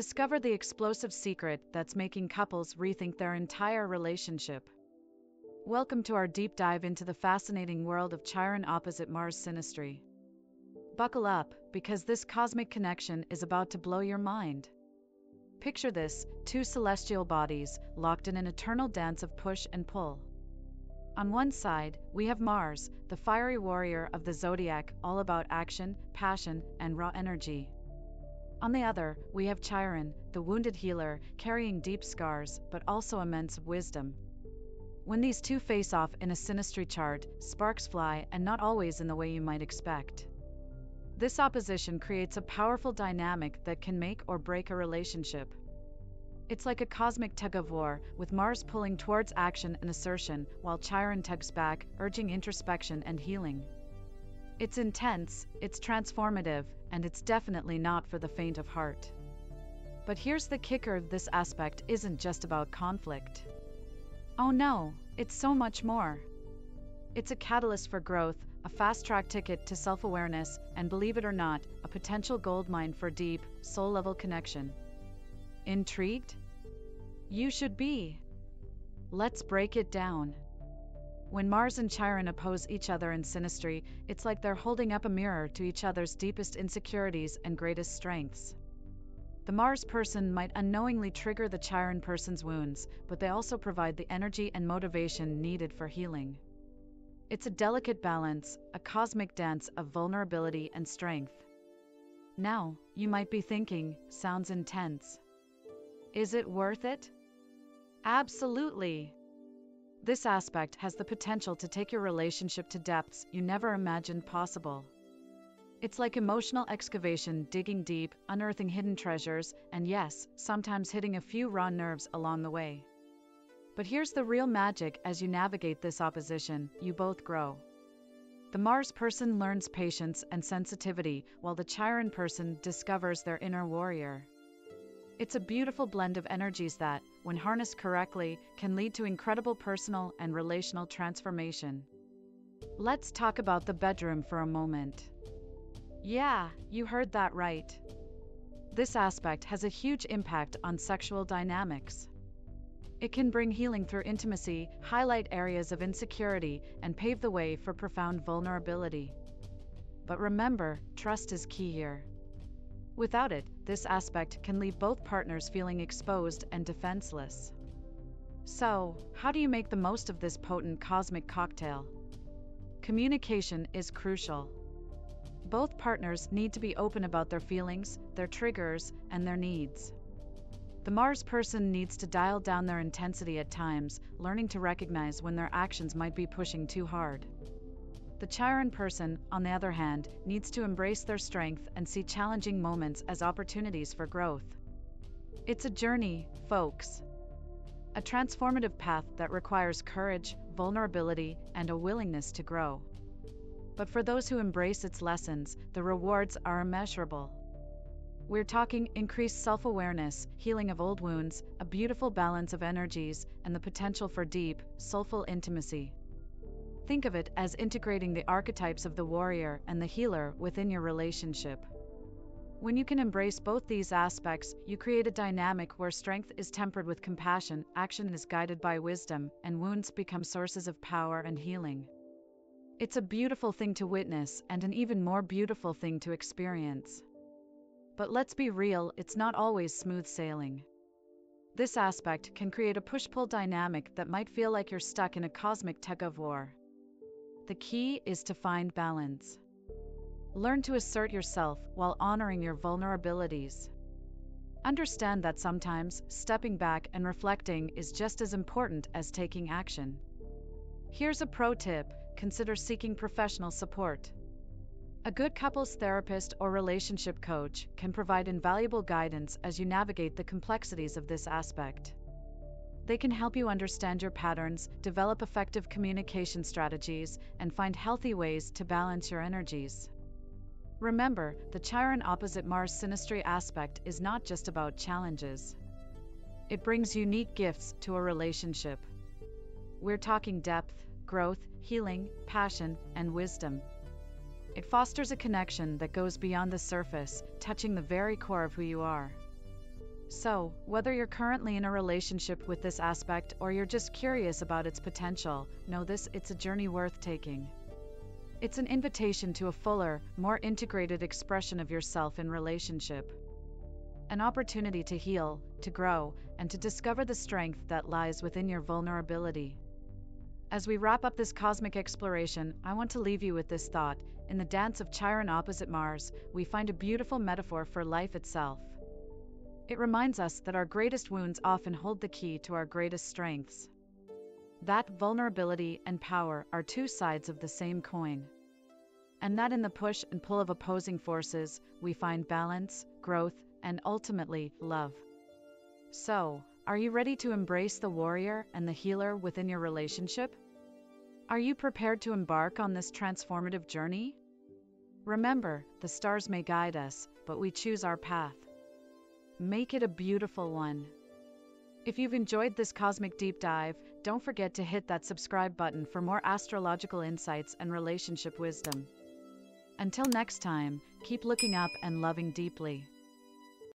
Discover the explosive secret that's making couples rethink their entire relationship. Welcome to our deep dive into the fascinating world of Chiron opposite Mars Synastry. Buckle up, because this cosmic connection is about to blow your mind. Picture this: two celestial bodies locked in an eternal dance of push and pull. On one side, we have Mars, the fiery warrior of the zodiac, all about action, passion, and raw energy. On the other, we have Chiron, the wounded healer, carrying deep scars, but also immense wisdom. When these two face off in a synastry chart, sparks fly, and not always in the way you might expect. This opposition creates a powerful dynamic that can make or break a relationship. It's like a cosmic tug-of-war, with Mars pulling towards action and assertion, while Chiron tugs back, urging introspection and healing. It's intense, it's transformative, and it's definitely not for the faint of heart. But here's the kicker: this aspect isn't just about conflict. Oh no, it's so much more. It's a catalyst for growth, a fast-track ticket to self-awareness, and believe it or not, a potential goldmine for deep, soul-level connection. Intrigued? You should be. Let's break it down. When Mars and Chiron oppose each other in synastry, it's like they're holding up a mirror to each other's deepest insecurities and greatest strengths. The Mars person might unknowingly trigger the Chiron person's wounds, but they also provide the energy and motivation needed for healing. It's a delicate balance, a cosmic dance of vulnerability and strength. Now, you might be thinking, sounds intense. Is it worth it? Absolutely. This aspect has the potential to take your relationship to depths you never imagined possible. It's like emotional excavation, digging deep, unearthing hidden treasures, and yes, sometimes hitting a few raw nerves along the way. But here's the real magic: as you navigate this opposition, you both grow. The Mars person learns patience and sensitivity, while the Chiron person discovers their inner warrior. It's a beautiful blend of energies that, when harnessed correctly, can lead to incredible personal and relational transformation. Let's talk about the bedroom for a moment. Yeah, you heard that right. This aspect has a huge impact on sexual dynamics. It can bring healing through intimacy, highlight areas of insecurity, and pave the way for profound vulnerability. But remember, trust is key here. Without it, this aspect can leave both partners feeling exposed and defenseless. So, how do you make the most of this potent cosmic cocktail? Communication is crucial. Both partners need to be open about their feelings, their triggers, and their needs. The Mars person needs to dial down their intensity at times, learning to recognize when their actions might be pushing too hard. The Chiron person, on the other hand, needs to embrace their strength and see challenging moments as opportunities for growth. It's a journey, folks. A transformative path that requires courage, vulnerability, and a willingness to grow. But for those who embrace its lessons, the rewards are immeasurable. We're talking increased self-awareness, healing of old wounds, a beautiful balance of energies, and the potential for deep, soulful intimacy. Think of it as integrating the archetypes of the warrior and the healer within your relationship. When you can embrace both these aspects, you create a dynamic where strength is tempered with compassion, action is guided by wisdom, and wounds become sources of power and healing. It's a beautiful thing to witness, and an even more beautiful thing to experience. But let's be real, it's not always smooth sailing. This aspect can create a push-pull dynamic that might feel like you're stuck in a cosmic tug-of-war. The key is to find balance. Learn to assert yourself while honoring your vulnerabilities. Understand that sometimes stepping back and reflecting is just as important as taking action. Here's a pro tip: consider seeking professional support. A good couples therapist or relationship coach can provide invaluable guidance as you navigate the complexities of this aspect. They can help you understand your patterns, develop effective communication strategies, and find healthy ways to balance your energies. Remember, the Chiron opposite Mars Synastry aspect is not just about challenges. It brings unique gifts to a relationship. We're talking depth, growth, healing, passion, and wisdom. It fosters a connection that goes beyond the surface, touching the very core of who you are. So, whether you're currently in a relationship with this aspect or you're just curious about its potential, know this: it's a journey worth taking. It's an invitation to a fuller, more integrated expression of yourself in relationship. An opportunity to heal, to grow, and to discover the strength that lies within your vulnerability. As we wrap up this cosmic exploration, I want to leave you with this thought: in the dance of Chiron opposite Mars, we find a beautiful metaphor for life itself. It reminds us that our greatest wounds often hold the key to our greatest strengths. That vulnerability and power are two sides of the same coin. And that in the push and pull of opposing forces, we find balance, growth, and ultimately, love. So, are you ready to embrace the warrior and the healer within your relationship? Are you prepared to embark on this transformative journey? Remember, the stars may guide us, but we choose our path. Make it a beautiful one. If you've enjoyed this cosmic deep dive, don't forget to hit that subscribe button for more astrological insights and relationship wisdom. Until next time, keep looking up and loving deeply.